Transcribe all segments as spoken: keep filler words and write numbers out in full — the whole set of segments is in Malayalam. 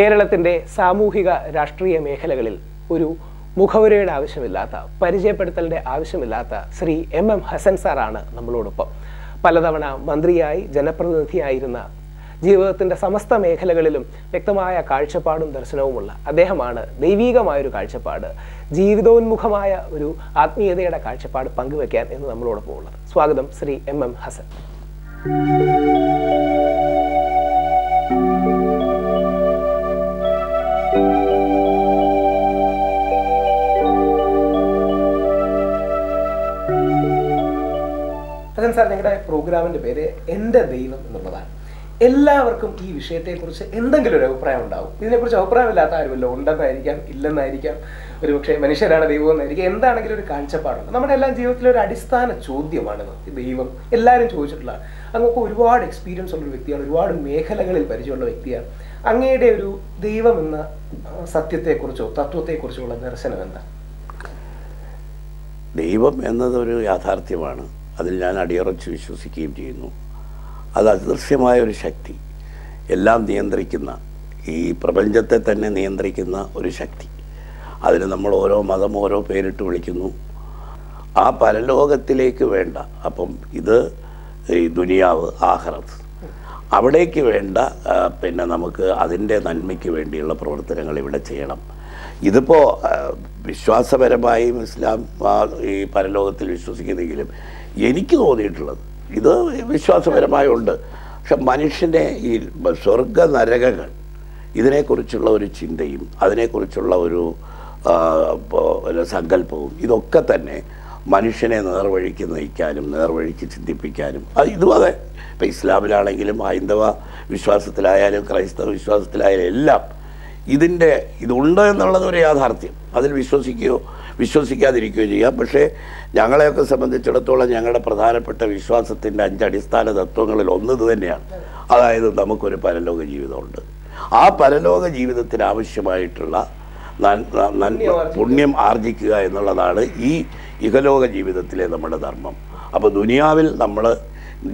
കേരളത്തിന്റെ സാമൂഹിക രാഷ്ട്രീയ മേഖലകളിൽ ഒരു മുഖവരയുടെ ആവശ്യമില്ലാത്ത പരിചയപ്പെടുത്തലിന്റെ ആവശ്യമില്ലാത്ത ശ്രീ എം എം ഹസൻ സാറാണ് നമ്മളോടൊപ്പം. പലതവണ മന്ത്രിയായി ജനപ്രതിനിധിയായിരുന്ന ജീവിതത്തിന്റെ സമസ്ത മേഖലകളിലും വ്യക്തമായ കാഴ്ചപ്പാടും ദർശനവുമുള്ള അദ്ദേഹമാണ് ദൈവീകമായൊരു കാഴ്ചപ്പാട്, ജീവിതോന്മുഖമായ ഒരു ആത്മീയതയുടെ കാഴ്ചപ്പാട് പങ്കുവെക്കാൻ എന്ന് നമ്മളോടൊപ്പം ഉള്ളത്. സ്വാഗതം Shri M M Hasan. Hasan sir, നിങ്ങളുടെ പ്രോഗ്രാമിന്റെ പേര് എൻ്റെ ദൈവം എന്നുള്ളതാണ്. എല്ലാവർക്കും ഈ വിഷയത്തെക്കുറിച്ച് എന്തെങ്കിലും ഒരു അഭിപ്രായം ഉണ്ടാവും. ഇതിനെക്കുറിച്ച് അഭിപ്രായമില്ലാത്ത ആരുമല്ലോ, ഉണ്ടെന്നായിരിക്കാം, ഇല്ലെന്നായിരിക്കാം, ഒരു പക്ഷേ മനുഷ്യരാണ് ദൈവം എന്നായിരിക്കും, എന്താണെങ്കിലും ഒരു കാഴ്ചപ്പാടുണ്ട്. നമ്മുടെ എല്ലാ ജീവിതത്തിലെ ഒരു അടിസ്ഥാന ചോദ്യമാണിത്, ദൈവം. എല്ലാവരും ചോദിച്ചിട്ടുള്ളതാണ്. അങ്ങൊക്കെ ഒരുപാട് എക്സ്പീരിയൻസ് ഉള്ളൊരു വ്യക്തിയാണ്, ഒരുപാട് മേഖലകളിൽ പരിചയമുള്ള വ്യക്തിയാണ്. അങ്ങയുടെ ഒരു ദൈവം എന്ന സത്യത്തെക്കുറിച്ചോ തത്വത്തെക്കുറിച്ചോ ഉള്ള ദർശനം എന്താ? ദൈവം എന്നതൊരു യാഥാർത്ഥ്യമാണ്, അതിൽ ഞാൻ അടിയുറച്ച് വിശ്വസിക്കുകയും ചെയ്യുന്നു. അത് അദൃശ്യമായ ഒരു ശക്തി, എല്ലാം നിയന്ത്രിക്കുന്ന, ഈ പ്രപഞ്ചത്തെ തന്നെ നിയന്ത്രിക്കുന്ന ഒരു ശക്തി. അതിന് നമ്മൾ ഓരോ മതം ഓരോ പേരിട്ട് വിളിക്കുന്നു. ആ പരലോകത്തിലേക്ക് വേണ്ട, അപ്പം ഇത് ഈ ദുനിയാവ് ആഖിറത്ത്, അവിടേക്ക് വേണ്ട പിന്നെ നമുക്ക് അതിൻ്റെ നന്മയ്ക്ക് വേണ്ടിയുള്ള പ്രവർത്തനങ്ങൾ ഇവിടെ ചെയ്യണം. ഇതിപ്പോൾ വിശ്വാസപരമായും ഇസ്ലാം ഈ പരലോകത്തിൽ വിശ്വസിക്കുന്നെങ്കിലും എനിക്ക് തോന്നിയിട്ടുള്ളത് ഇത് വിശ്വാസപരമായുണ്ട്. പക്ഷെ മനുഷ്യൻ്റെ ഈ സ്വർഗ നരകങ്ങൾ ഇതിനെക്കുറിച്ചുള്ള ഒരു ചിന്തയും അതിനെക്കുറിച്ചുള്ള ഒരു സങ്കല്പവും ഇതൊക്കെ തന്നെ മനുഷ്യനെ നേർവഴിക്ക് നയിക്കാനും നേർവഴിക്ക് ചിന്തിപ്പിക്കാനും അത് ഇതും അതെ. ഇപ്പം ഇസ്ലാമിലാണെങ്കിലും ഹൈന്ദവ വിശ്വാസത്തിലായാലും ക്രൈസ്തവ വിശ്വാസത്തിലായാലും എല്ലാം ഇതിൻ്റെ ഇതുണ്ട് എന്നുള്ളത് ഒരു യാഥാർത്ഥ്യം. അതിൽ വിശ്വസിക്കുകയോ വിശ്വസിക്കാതിരിക്കുകയോ ചെയ്യാം. പക്ഷേ ഞങ്ങളെയൊക്കെ സംബന്ധിച്ചിടത്തോളം ഞങ്ങളുടെ പ്രധാനപ്പെട്ട വിശ്വാസത്തിൻ്റെ അഞ്ചടിസ്ഥാന തത്വങ്ങളിൽ ഒന്ന് ഇത് തന്നെയാണ്. അതായത് നമുക്കൊരു പരലോക ജീവിതമുണ്ട്. ആ പരലോക ജീവിതത്തിന് ആവശ്യമായിട്ടുള്ള പുണ്യം ആർജിക്കുക എന്നുള്ളതാണ് ഈ ഇഹലോക ജീവിതത്തിലെ നമ്മുടെ ധർമ്മം. അപ്പോൾ ദുനിയാവിൽ നമ്മൾ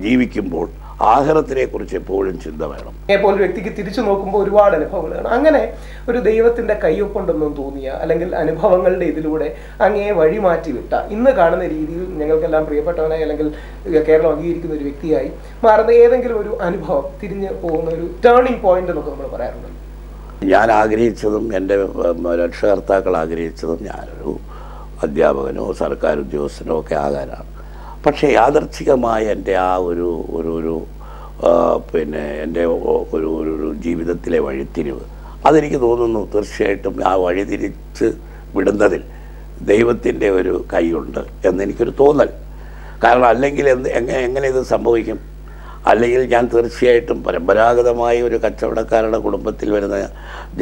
ജീവിക്കുമ്പോൾ ആഖിറത്തിനെ കുറിച്ച് എപ്പോഴും ചിന്ത വേണം. എപ്പോഴും വ്യക്തിക്ക് തിരിച്ചു നോക്കുമ്പോൾ ഒരുപാട് അനുഭവങ്ങളാണ്. അങ്ങനെ ഒരു ദൈവത്തിന്റെ കയ്യൊപ്പുണ്ടെന്നും തോന്നിയ, അല്ലെങ്കിൽ അനുഭവങ്ങളുടെ ഇതിലൂടെ അങ്ങേ വഴി മാറ്റി വിട്ട, ഇന്ന് കാണുന്ന രീതിയിൽ ഞങ്ങൾക്കെല്ലാം പ്രിയപ്പെട്ടവനായി, അല്ലെങ്കിൽ കേരളം അംഗീകരിക്കുന്ന ഒരു വ്യക്തിയായി മാറുന്ന ഏതെങ്കിലും ഒരു അനുഭവം, തിരിഞ്ഞു പോകുന്ന ഒരു ടേണിംഗ് പോയിന്റ് എന്നൊക്കെ നമ്മൾ പറയാറുണ്ട്. ഞാൻ ആഗ്രഹിച്ചതും എൻ്റെ രക്ഷകർത്താക്കൾ ആഗ്രഹിച്ചതും ഞാനൊരു അധ്യാപകനോ സർക്കാർ ഉദ്യോഗസ്ഥനോ ഒക്കെ ആകാനാണ്. പക്ഷേ യാദർച്ഛികമായ എൻ്റെ ആ ഒരു ഒരു ഒരു പിന്നെ എൻ്റെ ഒരു ഒരു ജീവിതത്തിലെ വഴിത്തിരിവ്, അതെനിക്ക് തോന്നുന്നു തീർച്ചയായിട്ടും ആ വഴിതിരിച്ച് വിടുന്നതിൽ ദൈവത്തിൻ്റെ ഒരു കൈയുണ്ട് എന്നെനിക്കൊരു തോന്നൽ. കാരണം അല്ലെങ്കിൽ എന്ത് എങ്ങനെ എങ്ങനെ ഇത് സംഭവിക്കും? അല്ലെങ്കിൽ ഞാൻ തീർച്ചയായിട്ടും പരമ്പരാഗതമായി ഒരു കച്ചവടക്കാരുടെ കുടുംബത്തിൽ വരുന്ന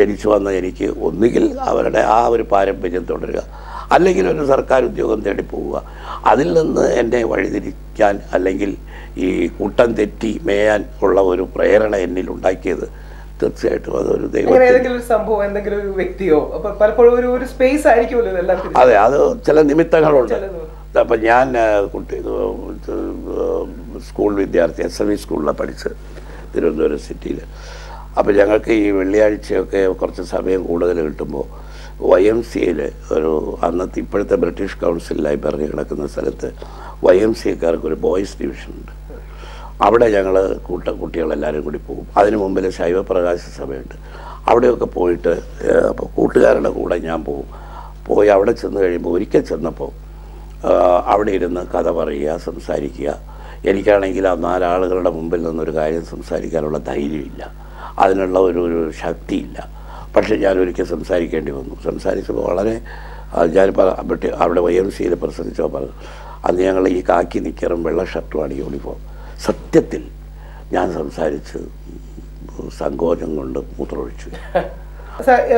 ജനിച്ചു വന്ന എനിക്ക് ഒന്നുകിൽ അവരുടെ ആ ഒരു പാരമ്പര്യം തുടരുക, അല്ലെങ്കിൽ ഒരു സർക്കാർ ഉദ്യോഗം തേടി പോവുക. അതിൽ നിന്ന് എന്നെ വഴിതിരിക്കാൻ അല്ലെങ്കിൽ ഈ കൂട്ടം തെറ്റി മേയാൻ ഉള്ള ഒരു പ്രേരണ എന്നിൽ ഉണ്ടാക്കിയത് തീർച്ചയായിട്ടും അതൊരു ദൈവം സംഭവം, എന്തെങ്കിലും ഒരു വ്യക്തിയോ പലപ്പോഴും ഒരു സ്പേസ് ആയിരിക്കുമല്ലോ. അതെ, അത് ചില നിമിത്തങ്ങളുണ്ട്. അപ്പം ഞാൻ കുട്ടി സ്കൂൾ വിദ്യാർത്ഥി, എസ് എം ഇ സ്കൂളിലാണ് പഠിച്ചത്, തിരുവനന്തപുരം സിറ്റിയിൽ. അപ്പോൾ ഞങ്ങൾക്ക് ഈ വെള്ളിയാഴ്ചയൊക്കെ കുറച്ച് സമയം കൂടുതൽ കിട്ടുമ്പോൾ വൈ എം സി എയിൽ ഒരു അന്നത്തെ ഇപ്പോഴത്തെ ബ്രിട്ടീഷ് കൗൺസിൽ ലൈബ്രറി കിടക്കുന്ന സ്ഥലത്ത് വൈ എം സി എക്കാർക്ക് ഒരു ബോയ്സ് ഡിവിഷനുണ്ട്. അവിടെ ഞങ്ങൾ കൂട്ട കുട്ടികളെല്ലാവരും കൂടി പോകും. അതിന് മുമ്പിൽ ശൈവപ്രകാശ സഭയുണ്ട്. അവിടെയൊക്കെ പോയിട്ട് അപ്പോൾ കൂട്ടുകാരുടെ കൂടെ ഞാൻ പോകും. പോയി അവിടെ ചെന്ന് കഴിയുമ്പോൾ, ഒരിക്കൽ ചെന്നപ്പോൾ അവിടെ ഇരുന്ന് കഥ പറയുക, സംസാരിക്കുക. എനിക്കാണെങ്കിൽ ആ നാലാളുകളുടെ മുമ്പിൽ നിന്നൊരു കാര്യം സംസാരിക്കാനുള്ള ധൈര്യമില്ല, അതിനുള്ള ഒരു ഒരു ശക്തിയില്ല. പക്ഷേ ഞാനൊരിക്കൽ സംസാരിക്കേണ്ടി വന്നു. സംസാരിച്ചപ്പോൾ വളരെ ഞാൻ പറഞ്ഞു, അവിടെ വൈ എം സിയിൽ പ്രസംഗിച്ചോ പറഞ്ഞു, അന്ന് ഞങ്ങൾ ഈ കാക്കി നിക്കറും വെള്ള ഷർട്ടുമാണ് യൂണിഫോം. സത്യത്തിൽ ഞാൻ സംസാരിച്ച് സങ്കോചം കൊണ്ട് മൂത്രമൊഴിച്ചു.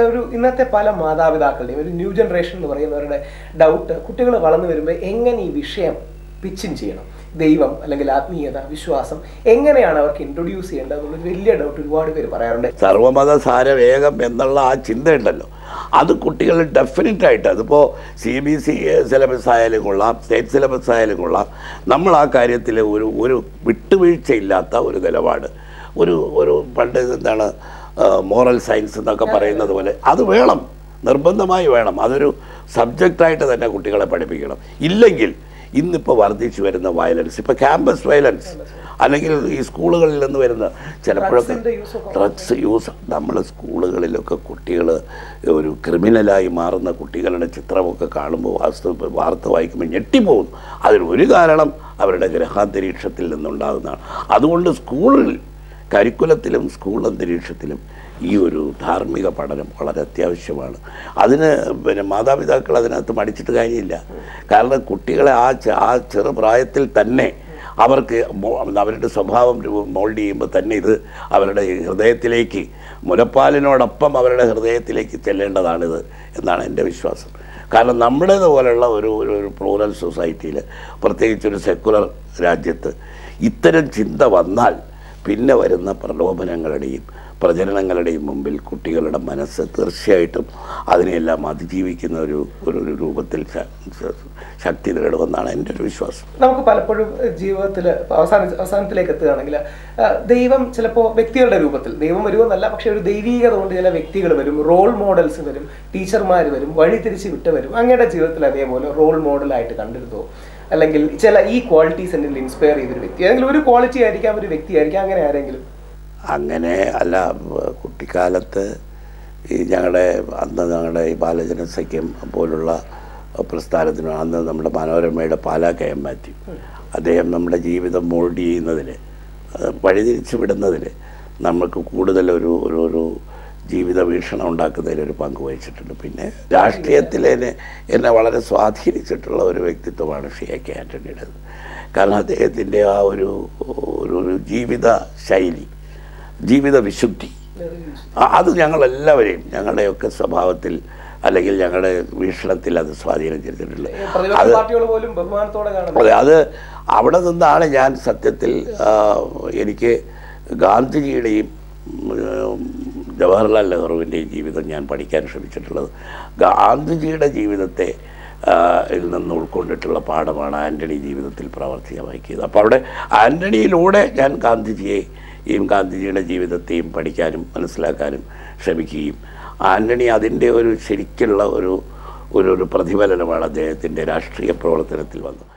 ഒരു ഇന്നത്തെ പല മാതാപിതാക്കളുടെയും, ഒരു ന്യൂ ജനറേഷൻ എന്ന് പറയുന്നവരുടെ ഡൗട്ട്, കുട്ടികൾ വളർന്നു വരുമ്പോൾ എങ്ങനെ ഈ വിഷയം പിച്ചിൻ ചെയ്യണം, ദൈവം അല്ലെങ്കിൽ ആത്മീയത വിശ്വാസം എങ്ങനെയാണ് അവർക്ക് ഇൻട്രൊഡ്യൂസ് ചെയ്യേണ്ടത് എന്നുള്ളൊരു വലിയ ഡൗട്ട് ഒരുപാട് പേര് പറയാറുണ്ട്. സർവമത സാരവേഗം എന്നുള്ള ആ ചിന്തയുണ്ടല്ലോ, അത് കുട്ടികൾ ഡെഫിനറ്റായിട്ട്, അതിപ്പോൾ C B S E syllabus ആയാലും കൊള്ളാം, സ്റ്റേറ്റ് സിലബസ് ആയാലും കൊള്ളാം, നമ്മൾ ആ കാര്യത്തിൽ ഒരു ഒരു വിട്ടുവീഴ്ചയില്ലാത്ത ഒരു നിലപാട്. ഒരു ഒരു പണ്ട് എന്താണ് moral science എന്നൊക്കെ പറയുന്നത് പോലെ അത് വേണം, നിർബന്ധമായി വേണം. അതൊരു സബ്ജക്റ്റായിട്ട് തന്നെ കുട്ടികളെ പഠിപ്പിക്കണം. ഇല്ലെങ്കിൽ ഇന്നിപ്പോൾ വർദ്ധിച്ചു വരുന്ന വയലൻസ്, ഇപ്പോൾ ക്യാമ്പസ് വയലൻസ് അല്ലെങ്കിൽ ഈ സ്കൂളുകളിൽ നിന്ന് വരുന്ന ചിലപ്പോഴൊക്കെ ഡ്രഗ്സ് യൂസ്, നമ്മൾ സ്കൂളുകളിലൊക്കെ കുട്ടികൾ ഒരു ക്രിമിനലായി മാറുന്ന കുട്ടികളുടെ ചിത്രമൊക്കെ കാണുമ്പോൾ വാസ്തു വാർത്ത വായിക്കുമ്പോൾ ഞെട്ടിപ്പോകുന്നു. അതിനൊരു കാരണം അവരുടെ ഗ്രഹാന്തരീക്ഷത്തിൽ നിന്നുണ്ടാകുന്നതാണ്. അതുകൊണ്ട് സ്കൂളിൽ കരിക്കുലത്തിലും സ്കൂൾ അന്തരീക്ഷത്തിലും ഈ ഒരു ധാർമ്മിക പഠനം വളരെ അത്യാവശ്യമാണ്. അതിന് പിന്നെ മാതാപിതാക്കൾ അതിനകത്ത് മടിച്ചിട്ട് കാര്യമില്ല. കാരണം കുട്ടികളെ ആ ആ ചെറുപ്രായത്തിൽ തന്നെ അവർക്ക് അവരുടെ സ്വഭാവം മോൾഡ് ചെയ്യുമ്പോൾ തന്നെ ഇത് അവരുടെ ഹൃദയത്തിലേക്ക്, മുലപ്പാലിനോടൊപ്പം അവരുടെ ഹൃദയത്തിലേക്ക് ചെല്ലേണ്ടതാണിത് എന്നാണ് എൻ്റെ വിശ്വാസം. കാരണം നമ്മുടേതുപോലെയുള്ള ഒരു ഒരു പ്ലൂറൽ സൊസൈറ്റിയിൽ, പ്രത്യേകിച്ചൊരു സെക്കുലർ രാജ്യത്ത് ഇത്തരം ചിന്ത വന്നാൽ പിന്നെ വരുന്ന പ്രലോഭനങ്ങളുടെയും പ്രചരണങ്ങളുടെയും മുമ്പിൽ കുട്ടികളുടെ മനസ്സ് തീർച്ചയായിട്ടും അതിനെല്ലാം അതിജീവിക്കുന്ന ഒരു ഒരു രൂപത്തിൽ ശക്തി നേടുമെന്നാണ് എൻ്റെ ഒരു വിശ്വാസം. നമുക്ക് പലപ്പോഴും ജീവിതത്തിൽ അവസാന അവസാനത്തിലേക്ക് എത്തുകയാണെങ്കിൽ ദൈവം ചിലപ്പോൾ വ്യക്തികളുടെ രൂപത്തിൽ, ദൈവം വരുമെന്നല്ല, പക്ഷെ ഒരു ദൈവീകത കൊണ്ട് ചില വ്യക്തികൾ വരും, റോൾ മോഡൽസ് വരും, ടീച്ചർമാർ വരും, വഴി തിരിച്ച് വിട്ട് വരും. അങ്ങയുടെ ജീവിതത്തിൽ അതേപോലെ റോൾ മോഡലായിട്ട് കണ്ടിരുന്നു, അല്ലെങ്കിൽ ചില ഈ ക്വാളിറ്റീസ് എന്തെങ്കിലും ഇൻസ്പയർ ചെയ്തൊരു വ്യക്തി, അല്ലെങ്കിൽ ഒരു ക്വാളിറ്റി ആയിരിക്കാം, ഒരു വ്യക്തിയായിരിക്കാം, അങ്ങനെ ആരെങ്കിലും? അങ്ങനെ അല്ല, കുട്ടിക്കാലത്ത് ഈ ഞങ്ങളുടെ അന്ന് ഞങ്ങളുടെ ഈ ബാലജന സഖ്യം പോലുള്ള പ്രസ്ഥാനത്തിന് അന്ന് നമ്മുടെ മനോരമയുടെ പാലാ കെ എം മാത്യു, അദ്ദേഹം നമ്മുടെ ജീവിതം മോൾഡ് ചെയ്യുന്നതിൽ, വഴിതിരിച്ചു വിടുന്നതിൽ നമുക്ക് കൂടുതലൊരു ഒരു ഒരു ജീവിത വീക്ഷണം ഉണ്ടാക്കുന്നതിൽ ഒരു പങ്ക് വഹിച്ചിട്ടുണ്ട്. പിന്നെ രാഷ്ട്രീയത്തിൽ എന്നെ എന്നെ വളരെ സ്വാധീനിച്ചിട്ടുള്ള ഒരു വ്യക്തിത്വമാണ് ഷി എ കെ ആൻ്റണിയുടേത്. കാരണം അദ്ദേഹത്തിൻ്റെ ആ ഒരു ഒരു ജീവിത ശൈലി, ജീവിത വിശുദ്ധി, അത് ഞങ്ങളെല്ലാവരെയും ഞങ്ങളുടെയൊക്കെ സ്വഭാവത്തിൽ അല്ലെങ്കിൽ ഞങ്ങളുടെ വീക്ഷണത്തിൽ അത് സ്വാധീനം ചെലുത്തിയിട്ടുണ്ട്. അത് അത് അവിടെ നിന്നാണ് ഞാൻ സത്യത്തിൽ എനിക്ക് ഗാന്ധിജിയുടെയും ജവഹർലാൽ നെഹ്റുവിൻ്റെയും ജീവിതം ഞാൻ പഠിക്കാൻ ശ്രമിച്ചിട്ടുള്ളത്. ഗാന്ധിജിയുടെ ജീവിതത്തെ ഇതിൽ നിന്ന് ഉൾക്കൊണ്ടിട്ടുള്ള പാഠമാണ് ആൻ്റണി ജീവിതത്തിൽ പ്രാവർത്തികമാക്കിയത്. അപ്പോൾ അവിടെ ആൻ്റണിയിലൂടെ ഞാൻ ഗാന്ധിജിയെയും ഗാന്ധിജിയുടെ ജീവിതത്തെയും പഠിക്കാനും മനസ്സിലാക്കാനും ശ്രമിക്കുകയും ആൻ്റണി അതിൻ്റെ ഒരു ശരിക്കുള്ള ഒരു ഒരു പ്രതിഫലനമാണ് അദ്ദേഹത്തിൻ്റെ രാഷ്ട്രീയ പ്രവർത്തനത്തിൽ വന്നത്.